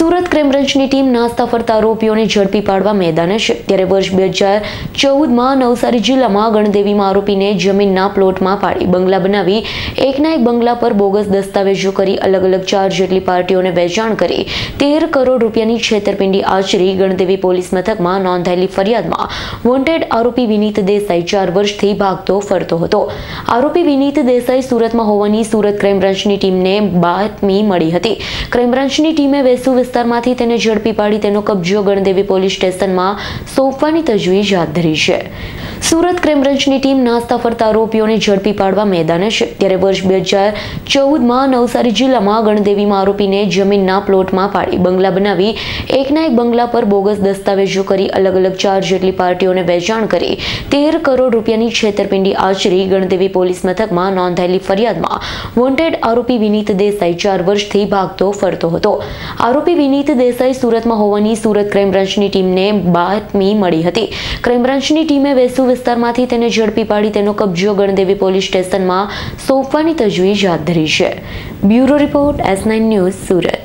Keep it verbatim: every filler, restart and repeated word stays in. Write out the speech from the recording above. Surat ક્રાઇમબ્રાન્ચની team નાસ્તા ફરતા આરોપીઓને ઝડપી પાડવા મેદાને છે. ત્યારે વર્ષ બે હજાર ચૌદમાં નવસારી જિલ્લામાં ગણદેવીમાં આરોપીને જમીનના પ્લોટમાં પાડી બંગલા બનાવી એકના એક બંગલા પર બોગસ દસ્તાવેજો કરી અલગ અલગ ચાર જેટલી પાર્ટીઓને વેચાણ કરી તેર કરોડ રૂપિયાની છેતરપિંડી આચરી ગણદેવી પોલીસ મથકમાં નોંધાયેલી ફરિયાદમાં વોન્ટેડ આરોપી વિનીત દેસાઈ ચાર વર્ષથી ભાગતો ફરતો હતો. આરોપી વિનીત દેસાઈ સુરતમાં હોવાની સુરત ક્રાઇમબ્રાન્ચની ટીમને બાતમી મળી હતી. ક્રાઇમબ્રાન્ચની ટીમે વેસુ વિસ્તારમાંથી તેને ઝડપી પાડી તેનો કબજો ગણદેવી પોલીસ સ્ટેશનમાં સોંપવાની તજવીજ હાથ ધરી છે. સુરત ક્રાઇમબ્રાન્ચની ટીમ નાસ્તા ફરતા આરોપીઓને ઝડપી પાડવા મેદાને છે. ત્યારે વર્ષ બે હજાર ચૌદમાં નવસારી જિલ્લામાં ગણદેવીમાં આરોપીને જમીનના પ્લોટમાં પાડી બંગલા બનાવી એકના એક બંગલા પર બોગસ દસ્તાવેજો કરી અલગ અલગ ચાર જેટલી પાર્ટીઓને વેચાણ કરી તેર કરોડ રૂપિયાની છેતરપિંડી આચરી ગણદેવી પોલીસ મથકમાં નોંધાયેલી ફરિયાદમાં વોન્ટેડ આરોપી વિનીત દેસાઈ ચાર વર્ષથી ભાગતો ફરતો હતો. આરોપી વિનીત દેસાઈ સુરતમાં હોવાની સુરત ક્રાઇમબ્રાન્ચની ટીમને બાતમી મળી હતી. ક્રાઇમબ્રાન્ચની ટીમે વેસુ વિસ્તારમાંથી તેને ઝડપી પાડી તેનો કબજો ગણદેવી પોલીસ સ્ટેશનમાં સોંપવાની તજવીજ હાથ ધરી છે. Bureau report S nine news Surat.